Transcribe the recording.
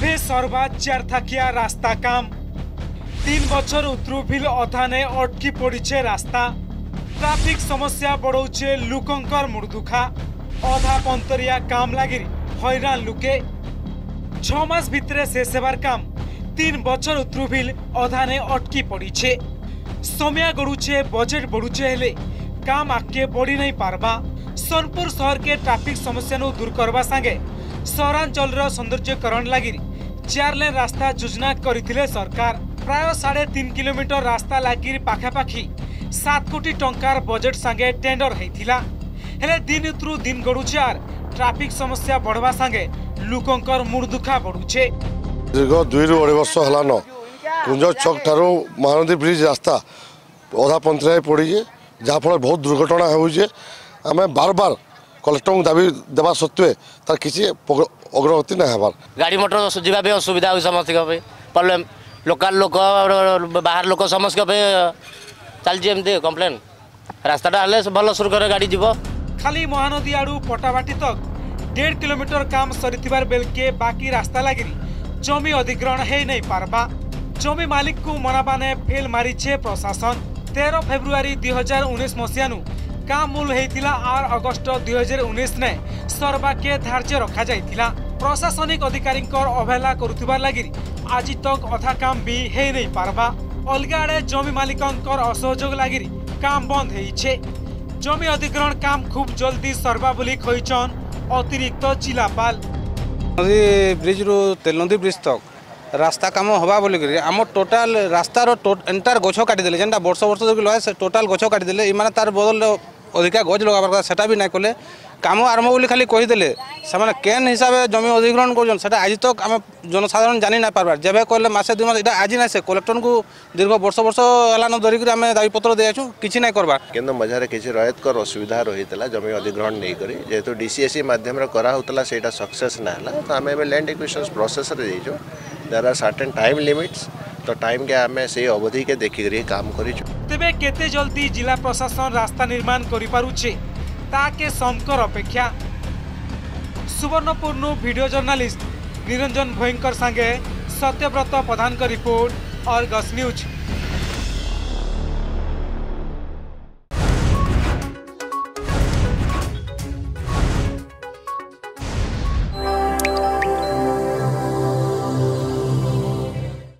TV सर्वात चार थकिया रास्ता काम 3 बचर उद्रुभिल अथाने अटकी पड़े रास्ता ट्राफिक समस्या बढ़ाऊे लुकंकर मुर्दुखा अधा पंतरिया काम लगिर हैरान लुके 6 मास भितरे शेष हेबार काम 3 बचर उद्रुभिल अधाने अटकी पड़े समय गड़ुचे बजेट बढ़ुचे हेले काम आगे बढ़ी नहीं पारबा। सोनपुर शहर के ट्राफिक समस्या नु दूर करवा संगे सहरांचल सौंदर्यकरण लगी 4 लेन रास्ता योजना करथिले सरकार। प्राय 3.5 किलोमीटर रास्ता लगी पाखापाखी 7 कोटी टंकार बजेट संगे टेंडर होता हेले दिन उतरू दिन गड़ुचे आर ट्राफिक समस्या बढ़वा संगे लोकंकर मुर्दुखा बढ़ुचे। दीर्घ 2 ରୁ 2.5 वर्ष हलान कुंज छक ठारू महानदी ब्रिज रास्ता अधा पंथरिया पड़े जहाँफल बहुत दुर्घटना होजे। आम बार बार कलेक्टर को दाबी देवा सत्वे तार किसी अग्रगति ना हेबार गाड़ी मोटर जावाई असुविधा हो समस्त प्रॉब्लम लोकाल लोक बाहर लोक समस्त चलती कंप्लेन रास्ता भल सुरकर गाड़ी जीव खाली महानदी आड़ू पटावाटी तक 1.5 किलोमीटर काम सर बेलके बाकी रास्ता लगी जमी अधिग्रहण है नहीं पारबा। जमी मालिक को मनाबाने फेल मारीचे प्रशासन। 13 फेब्रुआरी 2019 मसीहानु काम मूल होता आर अगस्ट 2019 ने सर्वाके धार्य रखा जाइतिला। प्रशासनिक अधिकारी अवहेला करुथिबार लागि आज तक अधा काम भी है नहीं पारबा। अलग आड़े जमी मालिकंकर असहयोग लागि काम बंद होइछे। जमी अधिग्रहण काम खूब जल्दी सर्वा बोली कहिछन अतिरिक्त जिलापाल। ब्रिज रु तेलनदी ब्रिज तक रास्ता कम हवा बोल आम टोटाल रास्तार एंटायर गछ काटिदेले जेनटा वर्ष वर्ष जो लगे से टोटाल गछ काटिदेले इमाने तार बदल अधिका गछ लगाबार कथा सेटा भी ना कले काम आरंभ बोली खाली कहीदेले से केन हिसाब जमी अधिग्रहण कर आज तक आम जनसाधारण जानी ना पारबार जब कहले मासे 2 मास इटा आज ना से कलेक्टर को दीर्घ वर्ष वर्ष हलान धरिक आम दाबीपत्र देआछु किसी ना करबार केन्द्र मझारे किसी रयतकर असुविधा रहीतला जमी अधिग्रहण नहीं करी जेहेतु डीसीएससी माध्यम रे करा होतला सेटा सक्सेस ना हला तो आम लैंड एक्विजिशन प्रोसेस रे जइछु। There are certain time limits तो टाइम के आम से अवधि के देखिक काम करें तेरे केते जल्दी जिला प्रशासन रास्ता निर्माण करें ताके समकर अपेक्षा। सुवर्णपुर नु वीडियो जर्नलिस्ट निरंजन भोईंकर संगे Satyabrata Pradhan report Argus news.